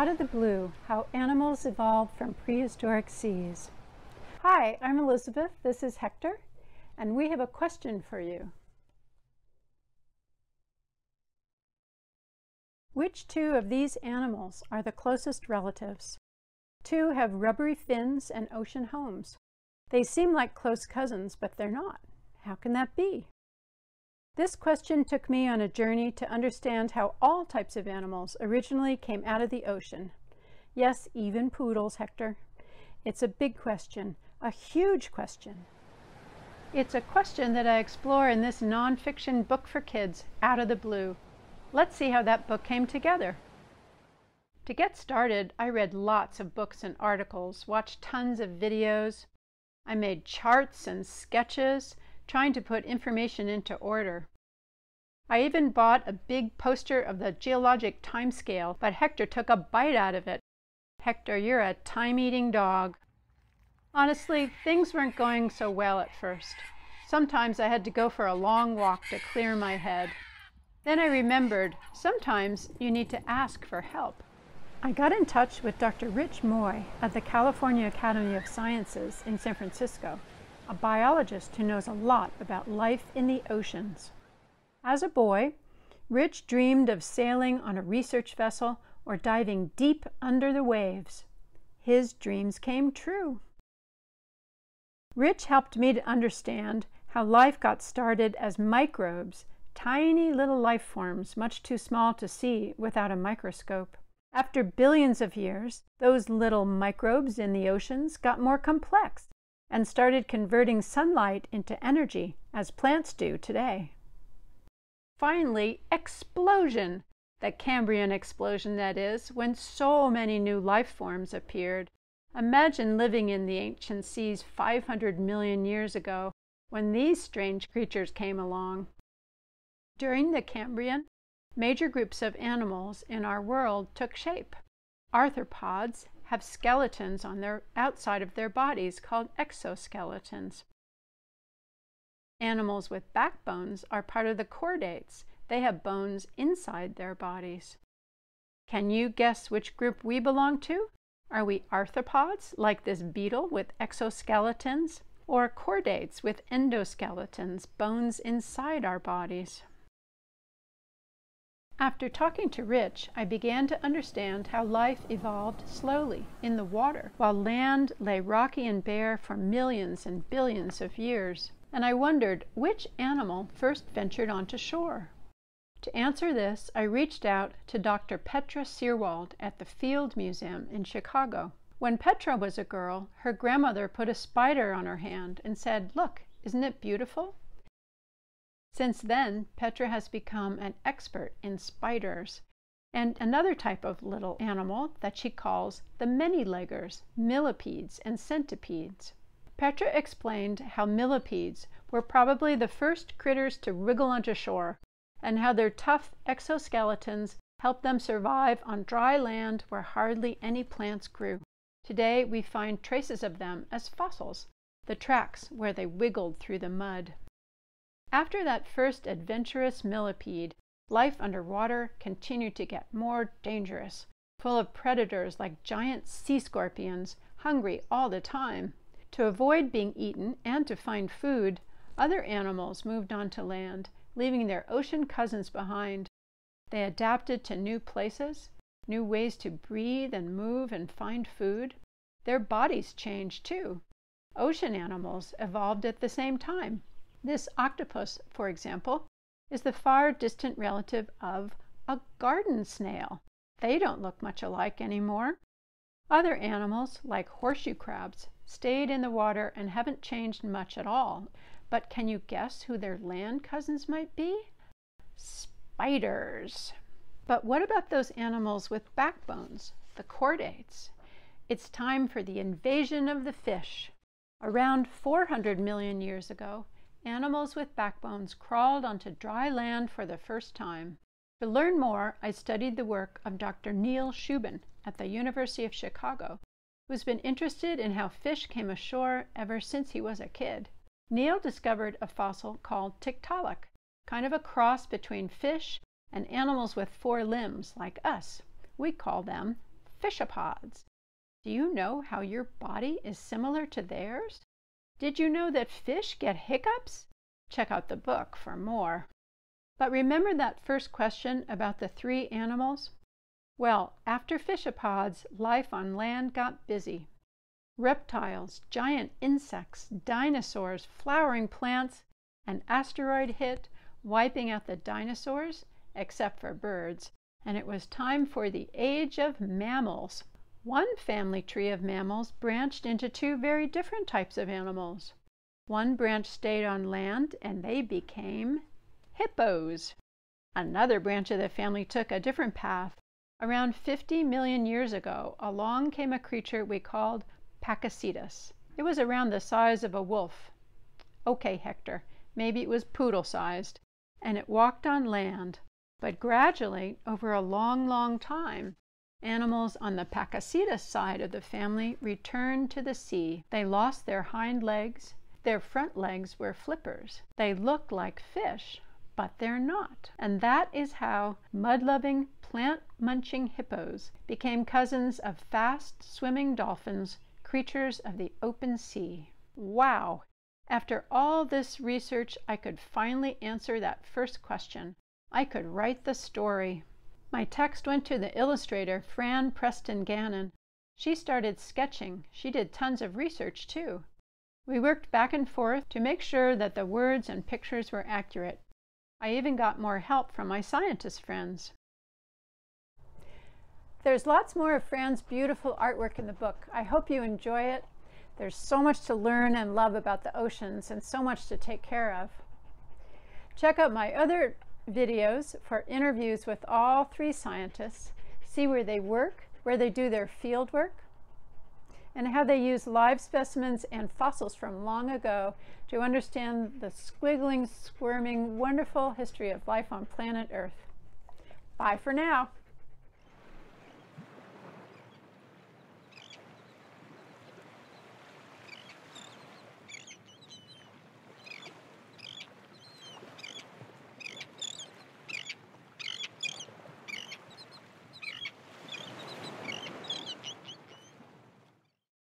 Out of the Blue, How Animals Evolved from Prehistoric Seas. Hi, I'm Elizabeth, this is Hector, and we have a question for you. Which two of these animals are the closest relatives? Two have rubbery fins and ocean homes. They seem like close cousins, but they're not. How can that be? This question took me on a journey to understand how all types of animals originally came out of the ocean. Yes, even poodles, Hector. It's a big question, a huge question. It's a question that I explore in this nonfiction book for kids, Out of the Blue. Let's see how that book came together. To get started, I read lots of books and articles, watched tons of videos. I made charts and sketches, trying to put information into order. I even bought a big poster of the geologic timescale, but Hector took a bite out of it. Hector, you're a time-eating dog. Honestly, things weren't going so well at first. Sometimes I had to go for a long walk to clear my head. Then I remembered, sometimes you need to ask for help. I got in touch with Dr. Rich Moy at the California Academy of Sciences in San Francisco, a biologist who knows a lot about life in the oceans. As a boy, Rich dreamed of sailing on a research vessel or diving deep under the waves. His dreams came true. Rich helped me to understand how life got started as microbes, tiny little life forms much too small to see without a microscope. After billions of years, those little microbes in the oceans got more complex and started converting sunlight into energy, as plants do today. Finally, explosion! The Cambrian Explosion, that is, when so many new life forms appeared. Imagine living in the ancient seas 500 million years ago, when these strange creatures came along. During the Cambrian, major groups of animals in our world took shape. Arthropods have skeletons on their outside of their bodies called exoskeletons. Animals with backbones are part of the chordates. They have bones inside their bodies. Can you guess which group we belong to? Are we arthropods, like this beetle with exoskeletons, or chordates with endoskeletons, bones inside our bodies? After talking to Rich, I began to understand how life evolved slowly in the water, while land lay rocky and bare for millions and billions of years. And I wondered which animal first ventured onto shore. To answer this, I reached out to Dr. Petra Sierwald at the Field Museum in Chicago. When Petra was a girl, her grandmother put a spider on her hand and said, "Look, isn't it beautiful?" Since then, Petra has become an expert in spiders and another type of little animal that she calls the many-leggers, millipedes and centipedes. Petra explained how millipedes were probably the first critters to wriggle onto shore and how their tough exoskeletons helped them survive on dry land where hardly any plants grew. Today, we find traces of them as fossils, the tracks where they wiggled through the mud. After that first adventurous millipede, life underwater continued to get more dangerous, full of predators like giant sea scorpions, hungry all the time. To avoid being eaten and to find food, other animals moved onto land, leaving their ocean cousins behind. They adapted to new places, new ways to breathe and move and find food. Their bodies changed too. Ocean animals evolved at the same time. This octopus, for example, is the far distant relative of a garden snail. They don't look much alike anymore. Other animals, like horseshoe crabs, stayed in the water and haven't changed much at all. But can you guess who their land cousins might be? Spiders. But what about those animals with backbones, the chordates? It's time for the invasion of the fish. Around 400 million years ago, animals with backbones crawled onto dry land for the first time. To learn more, I studied the work of Dr. Neil Shubin at the University of Chicago, who's been interested in how fish came ashore ever since he was a kid. Neil discovered a fossil called Tiktaalik, kind of a cross between fish and animals with four limbs like us. We call them fissiopods. Do you know how your body is similar to theirs? Did you know that fish get hiccups? Check out the book for more. But remember that first question about the three animals? Well, after fissiopods, life on land got busy. Reptiles, giant insects, dinosaurs, flowering plants, an asteroid hit, wiping out the dinosaurs, except for birds, and it was time for the age of mammals. One family tree of mammals branched into two very different types of animals. One branch stayed on land, and they became hippos. Another branch of the family took a different path. Around 50 million years ago, along came a creature we called Pakicetus. It was around the size of a wolf. Okay, Hector, maybe it was poodle-sized, and it walked on land. But gradually, over a long, long time, animals on the Pakicetus side of the family returned to the sea. They lost their hind legs. Their front legs were flippers. They look like fish, but they're not. And that is how mud-loving, plant-munching hippos became cousins of fast-swimming dolphins, creatures of the open sea. Wow! After all this research, I could finally answer that first question. I could write the story. My text went to the illustrator, Fran Preston-Gannon. She started sketching. She did tons of research, too. We worked back and forth to make sure that the words and pictures were accurate. I even got more help from my scientist friends. There's lots more of Fran's beautiful artwork in the book. I hope you enjoy it. There's so much to learn and love about the oceans and so much to take care of. Check out my other videos for interviews with all three scientists. See where they work, where they do their field work, and how they use live specimens and fossils from long ago to understand the squiggling, squirming, wonderful history of life on planet Earth. Bye for now.